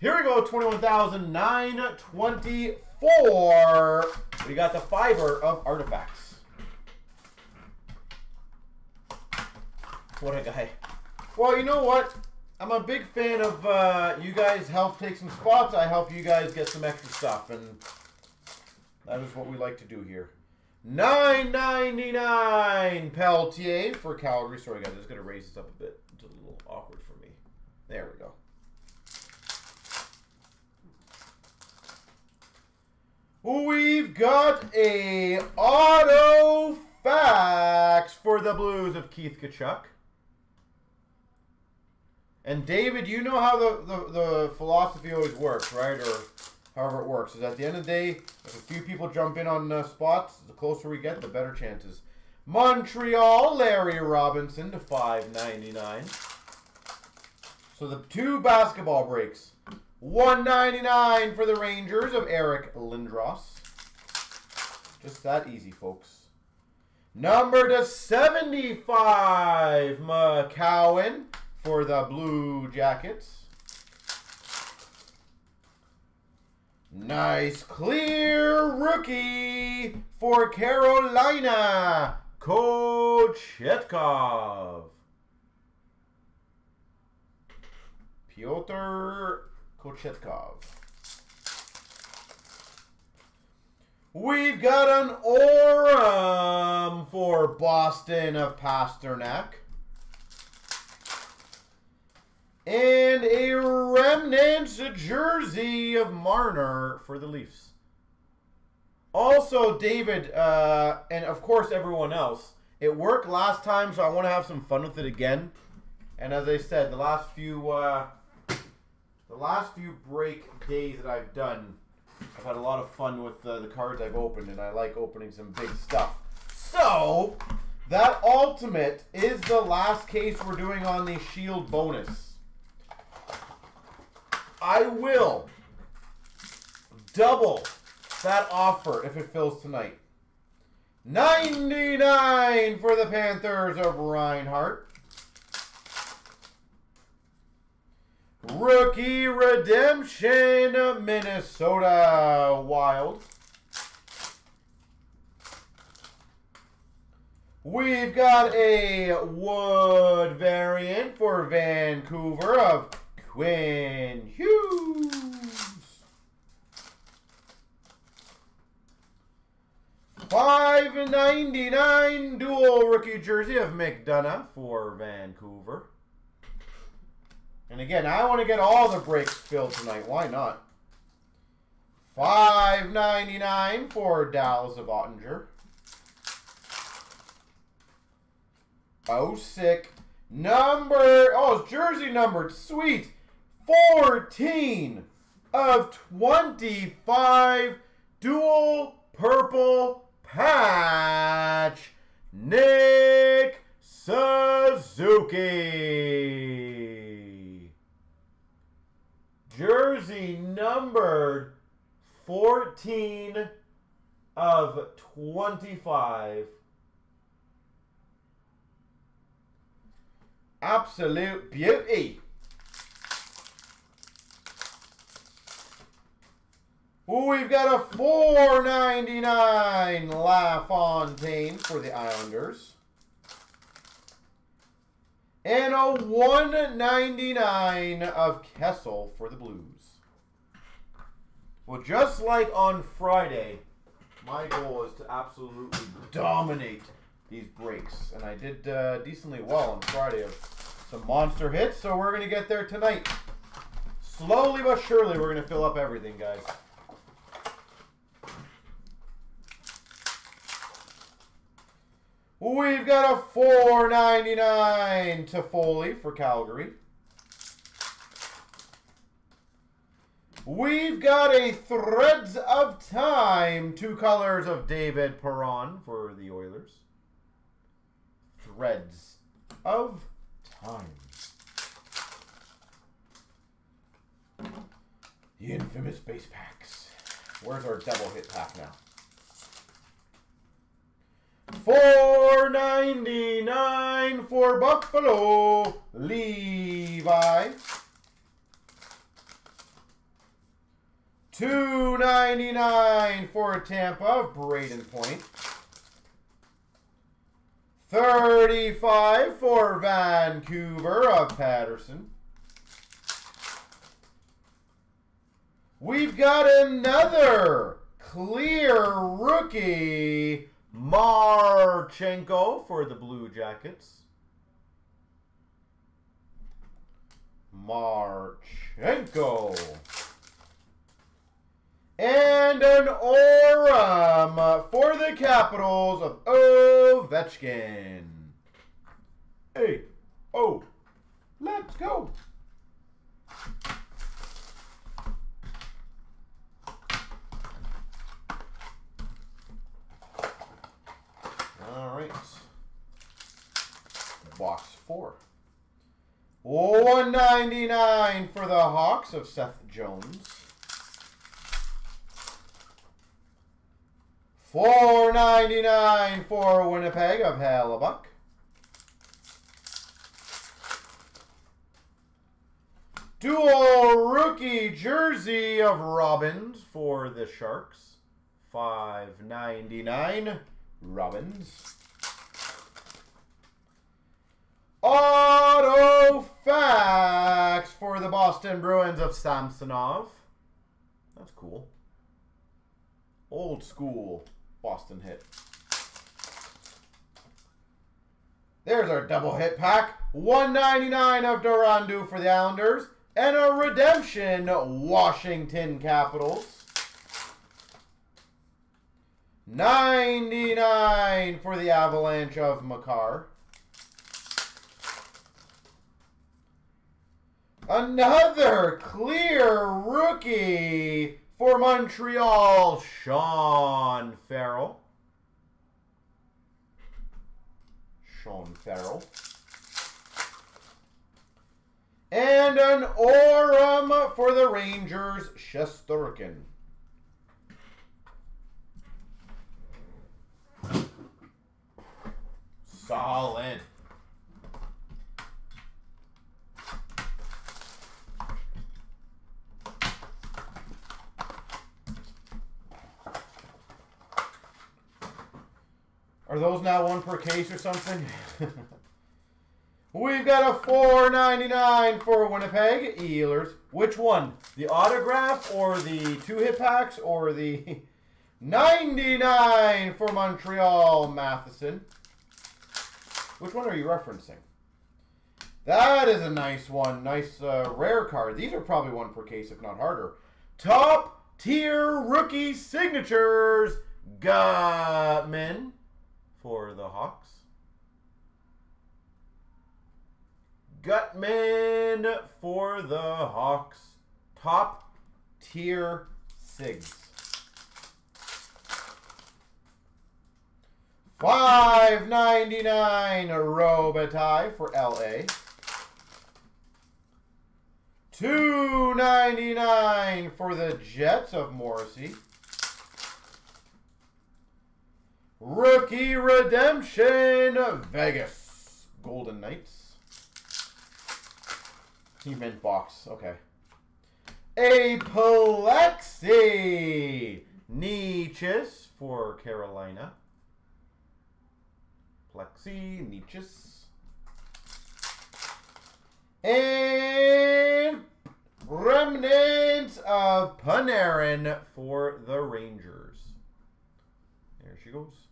Here we go, 21,924. We got the fiber of Artifacts. What a guy. Well, you know what? I'm a big fan of you guys help take some spots. I help you guys get some extra stuff, and that is what we like to do here. $9.99 Peltier for Calgary. Sorry, guys. I'm just going to raise this up a bit. It's a little awkward for me. There we go. We've got a auto fax for the Blues of Keith Tkachuk. And David, you know how the philosophy always works, right? Or however it works. Is at the end of the day, if a few people jump in on spots, the closer we get, the better chances. Montreal, Larry Robinson to $5.99. So the two basketball breaks. $1.99 for the Rangers of Eric Lindros. Just that easy, folks. Number to 75, McCowan for the Blue Jackets. Nice clear rookie for Carolina, Kochetkov. Piotr Kochetkov. We've got an Orem for Boston of Pastrnak. And a remnant jersey of Marner for the Leafs. Also, David, and of course everyone else, it worked last time, so I want to have some fun with it again. And as I said, the last few break days that I've done, I've had a lot of fun with the cards I've opened, and I like opening some big stuff. So, that ultimate is the last case we're doing on the Shield bonus. I will double that offer if it fills tonight. $99 for the Panthers of Reinhardt. Rookie Redemption, Minnesota Wild. We've got a Wood variant for Vancouver of Quinn Hughes. $5.99 dual rookie jersey of McDonough for Vancouver. And again, I want to get all the breaks filled tonight. Why not? $5.99 for Dallas of Ottinger. Oh, sick. Number, oh, it's jersey numbered. Sweet. 14 of 25 dual purple patch, Nick Suzuki. Jersey numbered 14 of 25. Absolute beauty. We've got a $4.99 La Fontaine for the Islanders. And a $1.99 of Kessel for the Blues. Well, just like on Friday, my goal is to absolutely dominate these breaks. And I did decently well on Friday of some monster hits, so we're going to get there tonight. Slowly but surely, we're going to fill up everything, guys. We've got a $4.99 to Foley for Calgary. We've got a Threads of Time, two colors of David Perron for the Oilers. Threads of Time. The infamous base packs. Where's our double hit pack now? $4.99 for Buffalo, Levi. $2.99 for Tampa, Braden Point. 35 for Vancouver of Patterson. We've got another clear rookie, Marchenko for the Blue Jackets. Marchenko. And an Orum for the Capitals of Ovechkin. Hey, oh, let's go. All right. Box 4. $1.99 for the Hawks of Seth Jones. $4.99 for Winnipeg of Hellebuck. Dual rookie jersey of Robbins for the Sharks. $5.99 Robbins. Artifacts for the Boston Bruins of Samsonov. That's cool. Old school. Boston hit. There's our double hit pack. $1.99 of Durandu for the Islanders. And a redemption, Washington Capitals. $99 for the Avalanche of Makar. Another clear rookie for Montreal, Sean Farrell. And an Orum for the Rangers, Shesterkin. Solid. Are those now one per case or something? We've got a $4.99 for Winnipeg, Ehlers. Which one? The autograph or the two hit packs or the $99 for Montreal, Matheson? Which one are you referencing? That is a nice one. Nice rare card. These are probably one per case, if not harder. Top tier rookie signatures, Gutman. For the Hawks. Gutman for the Hawks. Top tier SIGs. $5.99 Robitaille for LA. $2.99 for the Jets of Morrissey. Rookie Redemption, Vegas Golden Knights. He meant box, okay. A Plexi Nietzsche for Carolina. Plexi Nietzsche. And remnants of Panarin for the Rangers. There she goes.